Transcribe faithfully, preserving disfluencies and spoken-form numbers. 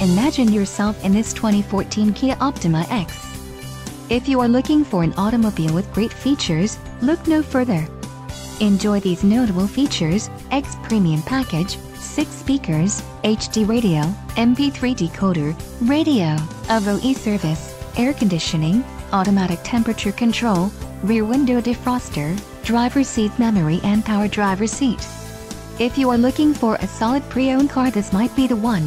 Imagine yourself in this twenty fourteen Kia Optima X. If you are looking for an automobile with great features, look no further. Enjoy these notable features: X Premium Package, six speakers, H D radio, M P three decoder, radio, A V O E service, air conditioning, automatic temperature control, rear window defroster, driver's seat memory and power driver's seat. If you are looking for a solid pre-owned car, this might be the one.